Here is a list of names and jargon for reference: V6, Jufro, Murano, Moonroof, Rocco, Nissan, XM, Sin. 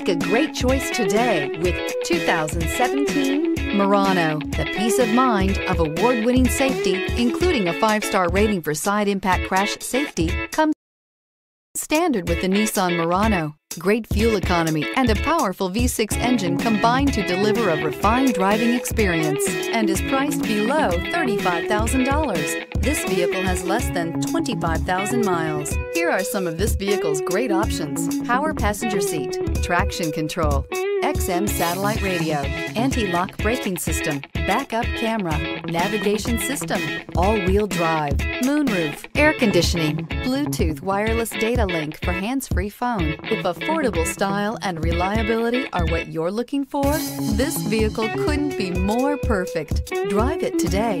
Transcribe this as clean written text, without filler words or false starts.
Make a great choice today with 2017 Murano. The peace of mind of award-winning safety, including a 5-star rating for side impact crash safety, comes standard with the Nissan Murano. Great fuel economy and a powerful V6 engine combine to deliver a refined driving experience and is priced below $35,000. This vehicle has less than 25,000 miles. Here are some of this vehicle's great options: power passenger seat, traction control, XM satellite radio, anti-lock braking system, backup camera, navigation system, all-wheel drive, moonroof, air conditioning, Bluetooth wireless data link for hands-free phone. If affordable style and reliability are what you're looking for, this vehicle couldn't be more perfect. Drive it today.